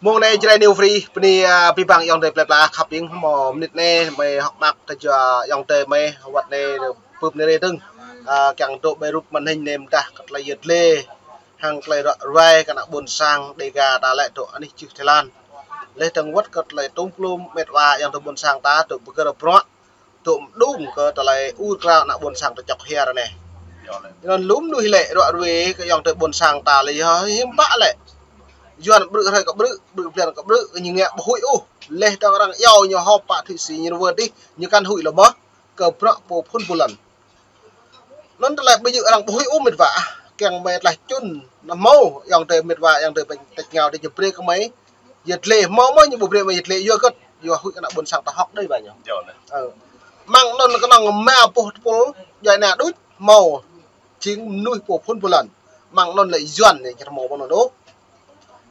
Mong này chơi new free, bây bây bằng dòng tệp là khắp những mỏ nít này mày học mặc tại chợ dòng tệp mày vật này phượt này từng càng độ bề rụt màn hình nêm ta cắt lại giật lê hàng lại đoạn vai cả buồn sang để gà ta lại độ anh chịu Thái Lan lấy thằng quất cắt lại tôm plum mệt và dòng tệp buồn sang ta tụm cơ đập rót tụm đúng cơ ta lại u ra nặng buồn sang ta chọc he rồi này nên lúm đuôi lệ đoạn về cái dòng tệp buồn sang ta lấy hiếm bã lệ Juan bự hay cặp bự tiền cặp bự như nghe hụi u lê tao đang yêu nhiều họp bạn thụy sĩ như vừa đi như căn hụi là bớt cờ pro bồ phun bù lần nó lại bây giờ đang hụi u mệt vả càng mệt lại chun nằm mâu dòng tề mệt vả dòng tề bệnh tật nghèo để chụp lê có mấy giật lê máu mấy như bụp lê mà giật lê vừa cất vừa hụi cái nào buồn sáng ta học đây vậy nhỉ mang nó cái nào mẹ bồ bồ dài nè đút màu chính nuôi bồ phun bù lần mang nó lại Juan này màu bao nó đố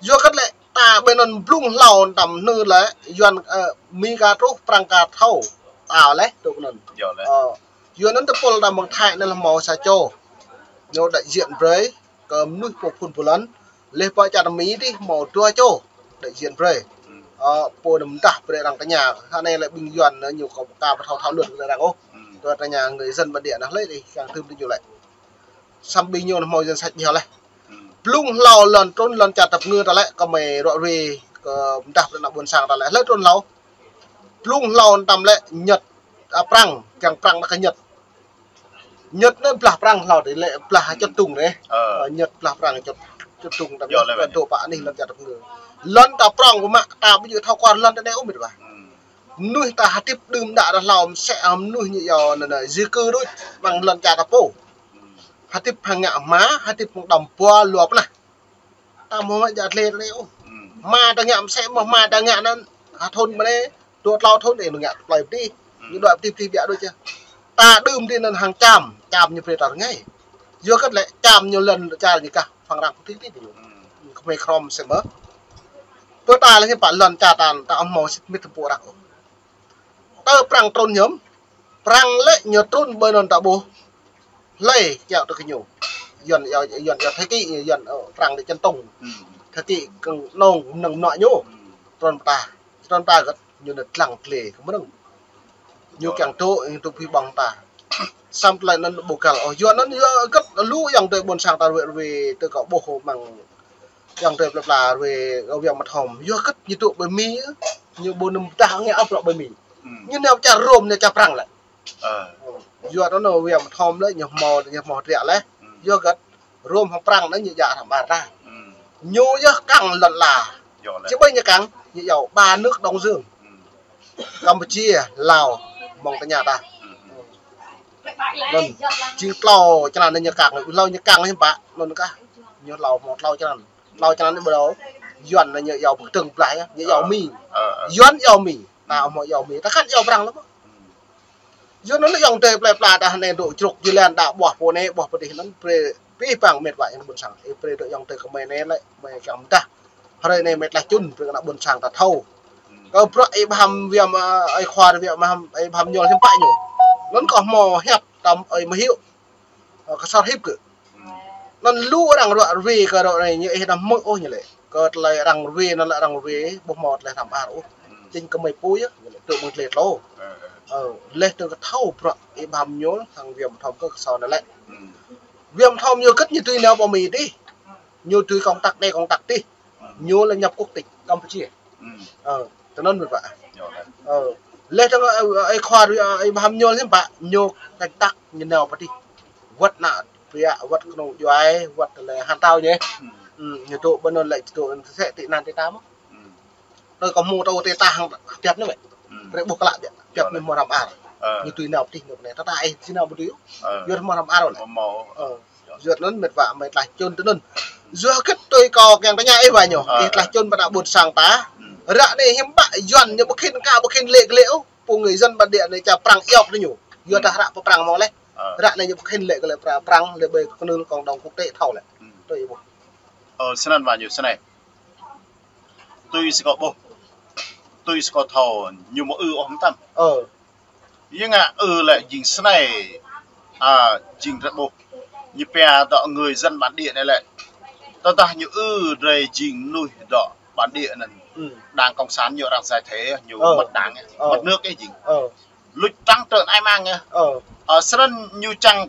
do các lệ ta bên non lung lầu tầm nư lệ doan mi cà rốt prang cà thâu tào lệ tụi nần do nấn tập pol làm bằng thải nên là màu xà châu nhiều đại diện với cầm nuôi phục phun phun lớn lê vợ chồng mỹ đi màu tua châu đại diện với pol đầm đạp về đằng cái nhà hôm nay lại bình doan nhiều cọc cà và thâu thảo luận về đằng ô rồi cái nhà người dân bản địa nó lấy đi càng thêm đi nhiều lại xăm bình nhiều là màu dân sạch nhiều này lung lò lần trôn lần chặt tập ngư ta lại còn mày rọi rì đạp lên buồn sáng ta lại lấy trôn lâu lung lò tầm lại nhật prang càng prang là cái nhật nên là prang lò để lại là chật tùng đấy nhật là prang chật tùng tầm lần độ bạ này lần chặt tập ngư lần ta prang của mạng ta bây giờ thao quan lần đến đây cũng mệt vả nuôi ta tiếp đùm đã làm sẽ nuôi như giờ này di cư đôi bằng lần chặt tập bổ hatip hanga ma hatip đầm bùa luộc này ta muốn giờ lên leo ma đang ngậm sẽ ma đang ngậm nên thôn mà đấy tuột lao thôn để ngậm lại đi những đoạn tiếp tiếp đôi chưa ta đùm đi nên hàng chạm như vậy là ngay giữa các lệ chạm nhiều lần cha gì cả phẳng răng cũng tí không phải krom sẽ mớ tôi ta là những bạn lần cha tàn ta màu xịt mít bộ đặc ta prang trôn nhóm prang lệ nhớ trôn bơi non ta bù lấy chèo được cái nhiều dần thấy cái dần ở răng để chân tùng thấy cái nồng nồng nọ nhô tròn ta rất nhiều đợt lằng lề không biết nhiều càng trội tụi phi bằng ta xong lại nó bổ cả ở dần nó gấp lũ dòng đời buồn sáng ta về từ cậu bổ bằng dòng đời là về gạo vàng mặt hồng do gấp như tụi bơi mí như buồn nằm ta nghe áp lọ bơi mí nhưng nếu cha rôm nhà cha răng lại do đó nó về một hôm đấy nhiều mò rẻ đấy do cái rôm hồng prang nó như dạ thảm bàn ra nhô chứ cẳng lật là chứ bây giờ cẳng như dầu ba nước Đông Dương Campuchia Lào mong tới nhà ta nên chỉ lò cho nên như cẳng lâu như cẳng lên bạn luôn cả như lò một lâu cho nên bữa đó dọn là như dầu từng lại như dầu mì dọn dầu mì nào mọi dầu mì ta khác dầu prang lắm do nó dòng tệp lại là đã này độ trục như là đã bỏ phố này bỏ đi nó về bằng mệt vậy buồn sáng về độ dòng tệp của mày này lại mày cảm ta rồi này mệt là chun về nó buồn sáng ta thâu có pro em ham viêm ai khoa viêm ham em ham nhiều thêm bại nhiều lớn còn mò hẹp tầm ấy mà hiểu có sao hít cự nó lú rằng đoạn về cái đoạn này như thế là mỗi ô như vậy còn lại rằng về nó lại rằng về bột mọt lại làm ăn ô trên cái mày pui á tự một lệt lô lê từ cái thâu rồi em hầm nhớ thằng viêm thòng cơ sở này lại viêm thòng nhiều cất như tươi nào bỏ mì đi nhiều tươi công tắc đi nhiều là nhập quốc tịch Campuchia cho nên một vợ lê thằng ấy khoa rồi em hầm nhớ thêm bạn nhiều canh tắc như nào vậy đi vật nạ vía vật nông doái vật là hàn tao nhé nhiều tụ bên này lại tụ sẽ tị nạn tị tám tôi có mua tàu tị tàng đẹp nữa vậy rồi buộc lại chặt mình mò làm ăn như tùy nào thì được này ta tại khi nào một điếu vừa mò làm ăn rồi duyệt lớn mệt vả mệt lại chôn tới nôn dưa kết tôi cò kèm cái nhà ấy vài nhiều thì lại chôn và đã buồn sáng tá rạ này hiếm bại dọn như bậc khen cao bậc khen lệ liễu của người dân bản địa này chả prang eo nó nhiều vừa ta rạ prang mò lấy rạ này như bậc khen lệ cái là prang lệ bề con đường còn đồng quốc tế thầu lại tôi buồn xin ăn vào nhiều thế này tôi sẽ có bộ tôi sẽ có thầu nhiều mẫu ống tâm nhưng lại dính sân này dính rất bộ như pè đó người dân bản địa này lại tao ta như đầy dính nuôi đó bản địa là đang công sản nhiều đang giải thế nhiều mặt đảng mặt nước cái gì lụt trăng trợn ai mang nghe ở sơn như trăng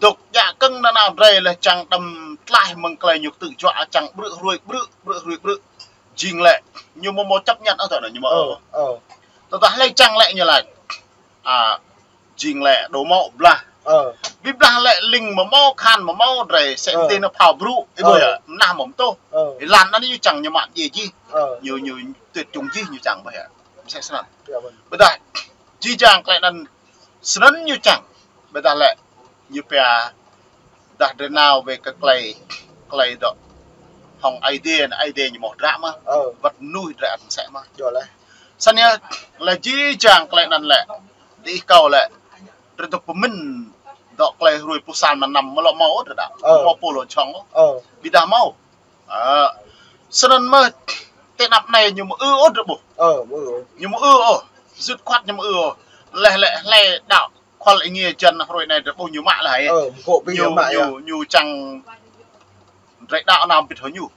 đục dạ cưng là nào đây là trăng đầm lại mừng cây nhục tự dọa trăng bự ruồi chinh lệ như một chấp nhận ở rồi nhưng mà tôi ta lấy trăng lệ như là chinh lệ đồ mộ là vì là lệ linh mà mau khan mà mau rầy sẽ tên nó phào brụ cái bây giờ nằm ổng tô làm nó như chẳng như mạn gì chi nhiều tuyệt chủng chi như chẳng bây giờ sẽ sẵn bây giờ chi chàng lại lần sẵn như chẳng bây giờ lệ như bè đặt đến nào về cái cây đó hòng idea như một rạm á vật nuôi rạm sẽ mà rồi lại sẵn nha là chi chàng lại lần lệ đi cầu lệ rồi tụi mình đọc lại rồi bút san mà nằm mà lọ máu rồi đã máu polo trắng bị đá máu sơn mơ tên nắp này nhiều mà ư ốt được bù nhiều mà ư ồ rứt khoát nhiều mà ư ồ lẹ đạo khoan lại nghe chân rồi này được bao nhiêu mạ lại nhiều chăng rạy đạo nào bị thối nhủ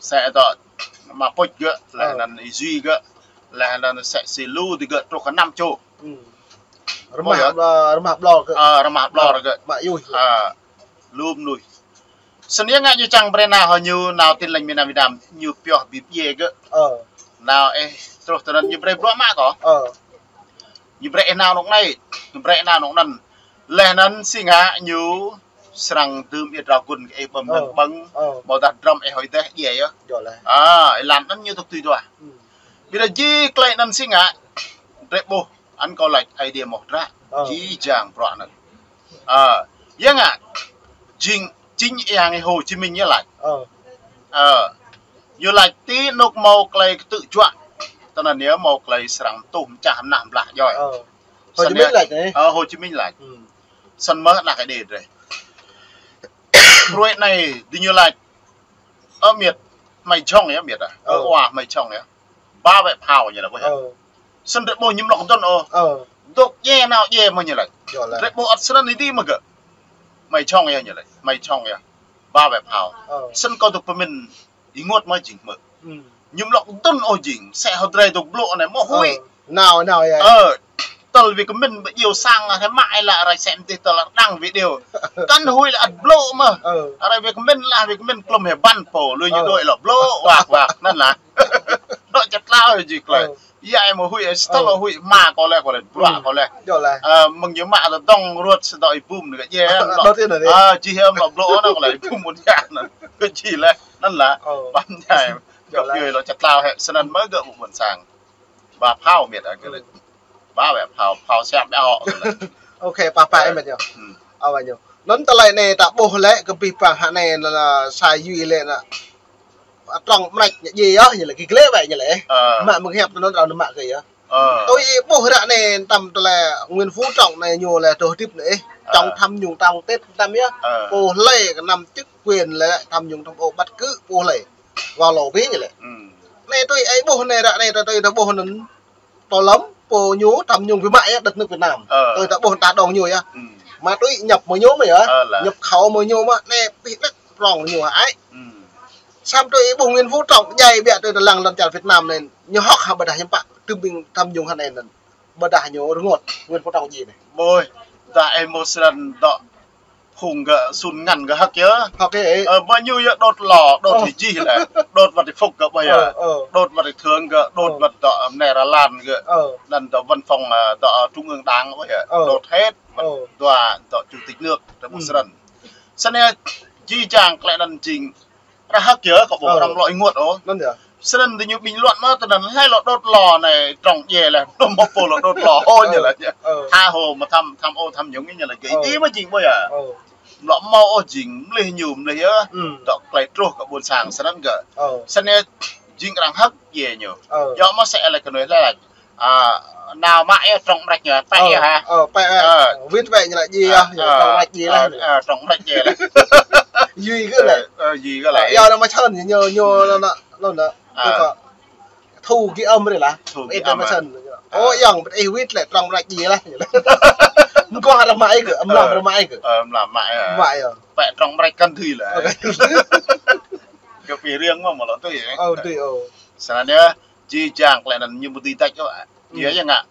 sẽ đợi mà bôi gỡ lại là duy gỡ lại là sẽ xì lưu thì gỡ trong cả năm chỗ remap lor gak mak yuh lum lui senia ngai yu chang brena ho nyu nau tin leng mina vidam nyu pyoh bib ye gak nau terus tenan nyu bre bro mak ko nyu bre nau nok nai nyu bre nau nok nan leh nan singa nyu srang teum ye dragon ke bam nan bang mau ta drum e hoi teh ye yo lan nan nyu tok tui do bila ji klai nan singa rebo anh có lại idea một ra chỉ chàng bọn này nhưng chính anh Hồ Chí Minh như lại như lại tí nốt màu cây tự chọn tức là nếu màu cây sáng tùm chả nằm lại rồi Hồ Chí Minh lại sân mơ là cái đề rồi rồi này thì như lại ở miệt mày chồng ấy miệt ở hòa mày chồng ấy ba vậy phào như là vậy sân rệt bộ nhím lọc chân độc ye nào ye mà như này rệt bộ ắt sân này đi mà cơ mày chong ye như này mày chong ye ba bẹp hào sân câu tục của mình ý ngót mới chỉnh mực nhím lọc chân chỉnh sẽ hợp đây tục lộ này mồ hôi nào vậy tờ vì của mình yêu sang thế mãi là lại xem thì tờ là đăng video căn hôi là lộ mà đây việc mình là việc mình cầm hề ban phổ luôn như đội là lộ hoặc nên là đội chặt lao gì vậy dạy mà hủy tất là hủy mà có lẽ bọa có lẽ mừng nhớ mạ là dong ruột đợi bùm được cái gì đầu tiên là gì chỉ em bọc lỗ nó lại bùm một dạng là cứ chỉ là nó là bắn nhảy gặp người nó chặt lao hệ sân ăn mới gỡ một buồn sáng và phao miệt cái này ba bẹp phao xem đã họ ok papa em mệt nhiều à vậy nhiều lớn tới lại này ta bồ lẽ cái bì phẳng hạ này là xài duy lên ạ trong mạch gì á như là cái clip vậy như lẽ mạng mực hẹp nó là mạng gì á tôi bộ hồi đại này tầm là Nguyễn Phú Trọng này nhiều là tổ chức đấy trong thăm nhung trong Tết ta biết cô lệ nằm chức quyền là thăm nhung trong ô bắt cứ cô lệ vào lò ví như lẽ này tôi ấy bộ này đại này tôi đã bộ nó to lắm cô nhú thăm nhung với mãi đất nước Việt Nam tôi đã bộ tạt đồng nhiều á mà tôi nhập mới nhú mày á nhập khẩu mới nhú mà này bị đất ròng nhiều ấy xong tôi bộ Nguyễn Phú Trọng dạy bẹ tôi lần lần chào Việt Nam nên như học học bật đại nhân bạn từ mình tham dùng hàng này là bật đại nhiều ngọt Nguyễn Phú Trọng gì này bôi ta em một lần đó hùng gỡ sùn ngăn gỡ hắc nhớ học cái bao nhiêu đột lò đột thì gì này đột vật thì phục gỡ bây giờ đột vật thì thường gỡ đột vật đó này là làm gỡ lần đó văn phòng đó trung ương đảng bây giờ đột hết tòa đó chủ tịch nước là một lần sau này chi chàng lại lần trình ra hắc kia có bộ đồng loại nguột đó sơn thì như bình luận mà từ lần hai lọ đốt lò này trồng về là nó một bộ lọ đốt lò hôi như là tha hồ mà thăm giống như là cái tí mà chỉnh bây giờ lọ mau chỉnh lê nhùm lê á đọc lại trôi cả buồn sáng sơn ăn gỡ sơn này chỉnh rằng hắc về nhiều do mà sẽ là cái nói là nào mãi trồng rạch nhờ tay hả viết vậy như là gì trồng rạch gì là trồng rạch gì là duy cái này gì cái này giờ nó mới chân nhờ nó thu cái âm đấy là ít mới chân ôi dòng cái viết lại trồng rạch gì là nó có làm mãi cái âm làm mãi cái làm mãi vậy trồng rạch cần thì là kepiring malah tuh ya. Oh tuh oh. Selanjutnya jejak lain dan nyebuti tak coba. Dia yang nggak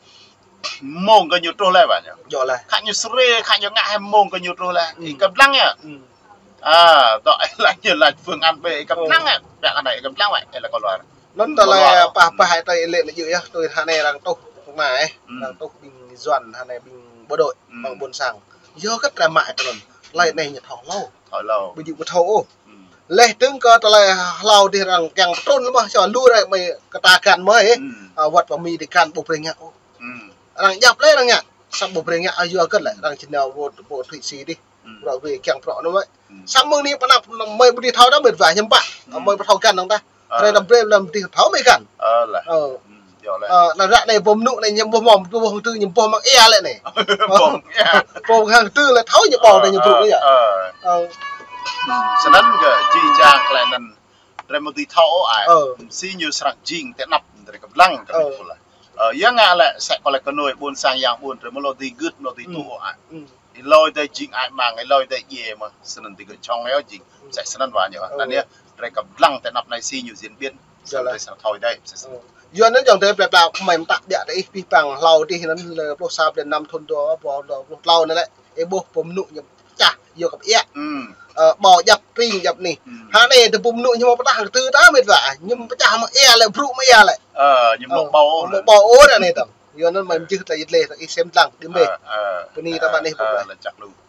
mông cái nhụt rồi lại bạn nhở? Dọ lại. Khá nhụt sưởi, khá nhụt ngã hay mông cái nhụt rồi lại. Cầm lăng nhở? À, đợi lại nhiều là phương ăn về cầm lăng nhở? Đã này cầm lăng vậy, đây là con loài. Lớn tờ là bà hai tay lệ là dữ nhá. Tôi hà này đang tục, không mà ấy, đang tục bình dọn hà này bình bộ đội bằng buồn sàng. Do rất là mại còn lại này nhật thọ lâu. Thọ lâu. Bình dụ một thấu. Lệ tướng cơ tờ là lâu thì rằng càng trôn lắm mà, cho lui đây mày ta cạn mới, vật vào mì thì cạn bục lên nhá. Rằng nhập lấy rằng nhá, xong bục rèn nhá, vừa cất lại rằng trên đầu bộ thủy xí đi, rồi về càng rõ nó vậy. Xong mương đi bắt nạp mày đi tháo đã mệt vải nhầm bạn, mày bắt tháo cạn ông ta, rồi làm bê làm thì tháo mày cạn. Là dạng này bom nụ này nhầm bom mỏm, bom hàng tư nhầm bom bằng e lại này, bom hàng tư là tháo nhầm bò này nhầm trụ đấy nhở. Sau đó cái chi cha lại nè, rồi một tí tháo ải, xí nhiều sạc dính, té nắp rồi cầm lăng cái này thôi. Yang ala sẽ có lại con nồi buôn sang yang buôn rồi mới lo tí gứt lo tí tu ạ, lôi đây chính ai mang cái lôi đây về mà sơn thì cái trong ấy chính sẽ sơn vào nhiều, là nè, rồi cầm lăng tại nắp này xi nhiều diễn biến, rồi lại sẽ thổi đây, do nên trong thời bẹp bẹp không may tắc địa đấy, bị bằng lau đi nên là bốc sao để nằm thôn đó bỏ lau này lại, em bốc bấm nụ nhập chả, vô gặp é, bỏ nhập pin nhập nỉ, hà này từ bấm nụ nhưng mà bắt hàng tư đã mệt vả, nhưng mà chả mà é lại brụ mới é lại. Nhưng bò ố này tầm, do nên mình chưa thấy ít lệ, ít xem tăng, điểm về, cái này các bạn ấy.